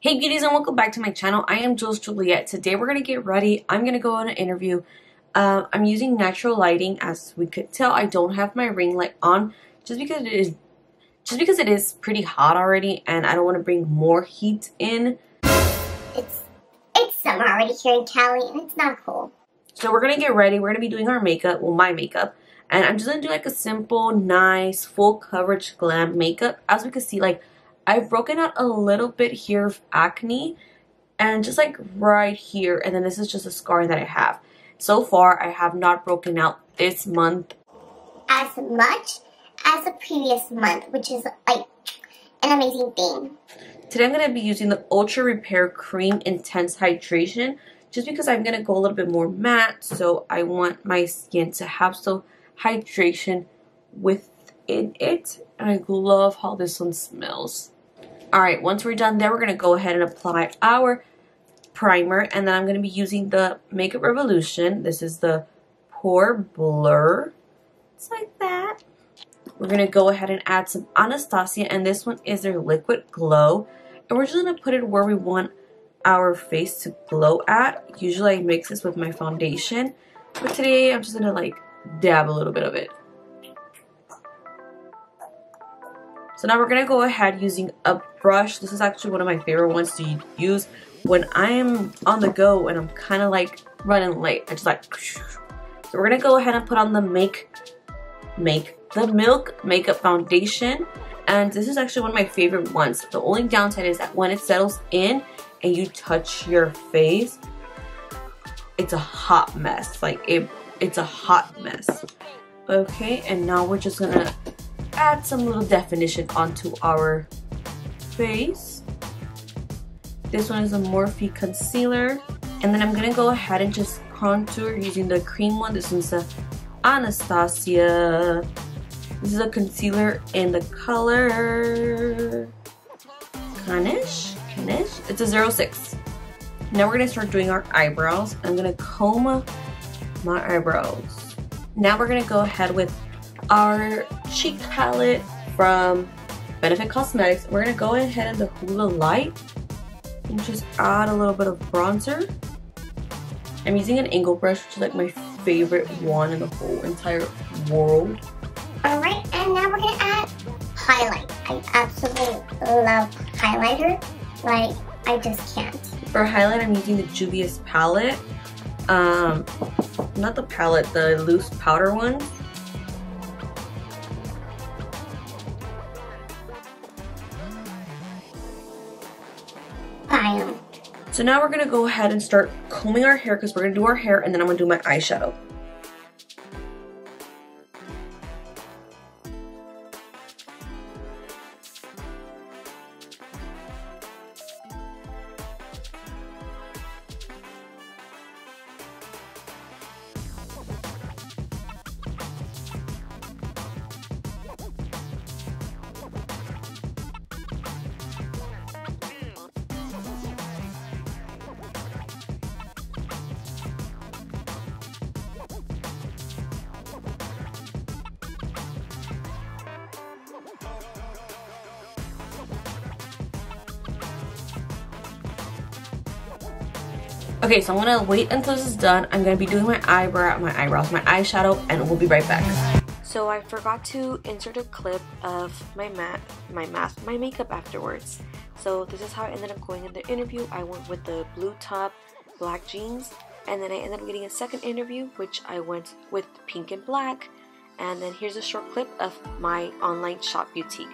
Hey beauties, and welcome back to my channel. I am JewelsJulliet. Today we're going to get ready. I'm going to go on an interview. I'm using natural lighting. As we could tell, I don't have my ring light on just because it is pretty hot already and I don't want to bring more heat in. It's summer already here in Cali and it's not cool. So we're going to get ready. We're going to be doing our makeup, well my makeup, and I'm just going to do like a simple, nice, full coverage glam makeup. As we can see, like I've broken out a little bit here of acne and just like right here, and then this is just a scar that I have. So far, I have not broken out this month as much as the previous month, which is like an amazing thing. Today I'm going to be using the Ultra Repair Cream Intense Hydration just because I'm going to go a little bit more matte, so I want my skin to have some hydration within it. And I love how this one smells. Alright, once we're done there, we're going to go ahead and apply our primer. And then I'm going to be using the Makeup Revolution. This is the Pore Blur. It's like that. We're going to go ahead and add some Anastasia. And this one is their Liquid Glow. And we're just going to put it where we want our face to glow at. Usually I mix this with my foundation, but today I'm just going to like dab a little bit of it. So now we're going to go ahead using a brush. This is actually one of my favorite ones to use when I'm on the go and I'm kind of like running late. I just like... So we're going to go ahead and put on the Milk Makeup Foundation. And this is actually one of my favorite ones. The only downside is that when it settles in and you touch your face, it's a hot mess. Like, it's a hot mess. Okay, and now we're just going to add some little definition onto our face. This one is a Morphe concealer, and then I'm gonna go ahead and just contour using the cream one. This one's a Anastasia. This is a concealer in the color Canish. It's a 06. Now we're gonna start doing our eyebrows. I'm gonna comb my eyebrows. Now we're gonna go ahead with our cheek palette from Benefit Cosmetics. We're going to go ahead and the Hoola Light and just add a little bit of bronzer. I'm using an angle brush, which is like my favorite one in the whole entire world. Alright, and now we're going to add highlight. I absolutely love highlighter. Like, I just can't. For highlight, I'm using the Juvia's palette. Not the palette, the loose powder one. So now we're going to go ahead and start combing our hair because we're going to do our hair, and then I'm going to do my eyeshadow. Okay, so I'm gonna wait until this is done. I'm gonna be doing my eyebrows, my eyeshadow, and we'll be right back. So I forgot to insert a clip of my makeup afterwards. So this is how I ended up going in the interview. I went with the blue top, black jeans, and then I ended up getting a second interview, which I went with pink and black. And then here's a short clip of my online shop boutique.